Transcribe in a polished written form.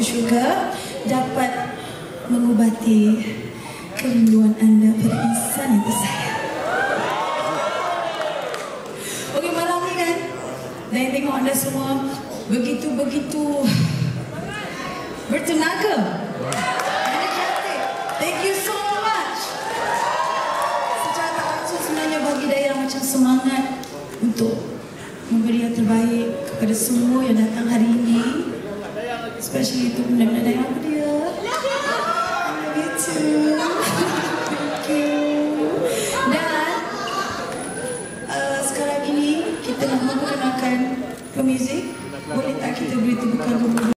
Syurga dapat mengubati kerinduan anda pada insan yang tersayang. Okey, malam ni kan saya tengok anda semua begitu bertenaga. Anda cantik. Thank you so much. Secara tak langsung sebenarnya bagi daya macam semangat untuk memberi yang terbaik kepada semua yang datang hari ini. Especially to benda-benda yang apa dia. I love you too. Thank you. Dan sekarang ini kita memperkenalkan pemuzik. Boleh tak kita beri tepukan kepada